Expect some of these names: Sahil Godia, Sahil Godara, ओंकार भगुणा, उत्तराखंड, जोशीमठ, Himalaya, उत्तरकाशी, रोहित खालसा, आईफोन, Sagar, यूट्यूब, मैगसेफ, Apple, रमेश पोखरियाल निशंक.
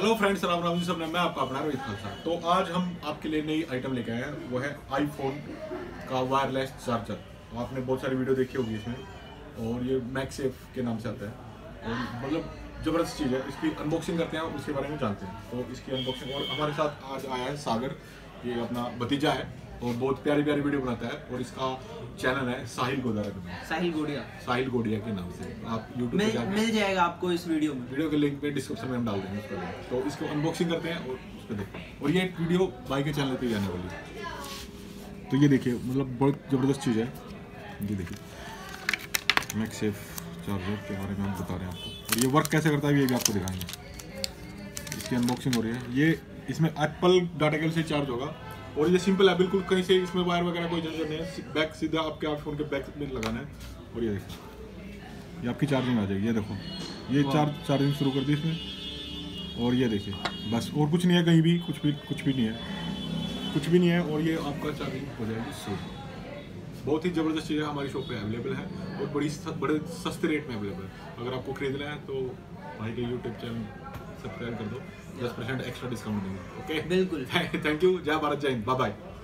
Hello friends, Ram Ram ji सबने। मैं आपका अपना रोहित खालसा। तो आज हम आपके लिए नई आइटम लेके आए हैं, वो है आईफोन का वायरलेस चार्जर। आपने बहुत सारी वीडियो देखी होगी इसमें, और ये मैगसेफ के नाम से आता है। मतलब ज़बरदस्त चीज़ है। इसकी अनबॉक्सिंग करते हैं और उसके बारे में जानते हैं। तो इसकी अनबॉक्सिंग, और हमारे साथ आज आया है सागर, ये अपना भतीजा है और बहुत प्यारी प्यारी वीडियो बनाता है, और इसका चैनल है साहिल गोदारा के नाम, साहिल गोडिया के नाम से। आप यूट्यूब पे मिल जाएगा आपको। इस वीडियो के लिंक पे डिस्क्रिप्शन में हम डाल देंगे उसका। तो इसको अनबॉक्सिंग करते हैं और उसको देखते हैं। और ये वीडियो भाई के चैनल पे आने वाली है। तो ये देखिए, मतलब बहुत ज़बरदस्त चीज़ है। ये देखिए मैगसेफ चार्जर के बारे में हम बता रहे हैं आपको, और ये वर्क कैसे करता है ये भी आपको दिखाएंगे। इसकी अनबॉक्सिंग हो रही है। ये इसमें एप्पल डाटा केबल से चार्ज होगा, और ये सिंपल है, बिल्कुल कहीं से इसमें वायर वगैरह कोई जरूरत नहीं है। बैक सीधा आपके आईफोन के बैक में लगाना है, और ये देखिए ये आपकी चार्जिंग आ जाएगी। ये देखो, ये चार्जिंग शुरू कर दी इसमें, और ये देखिए बस, और कुछ नहीं है, कहीं भी कुछ भी नहीं है, कुछ भी नहीं है। और ये आपका चार्जिंग हो जाएगी शुरू। बहुत ही ज़बरदस्त चीज़ है, हमारी शॉप पे अवेलेबल है, और बड़े सस्ते रेट में अवेलेबल है। अगर आपको खरीदना है तो भाई के यूट्यूब चैनल सब्सक्राइब कर दो, 10% एक्स्ट्रा डिस्काउंट देंगे। ओके, बिल्कुल। Thank you. जय भारत, जय हिंद, बाय बाय।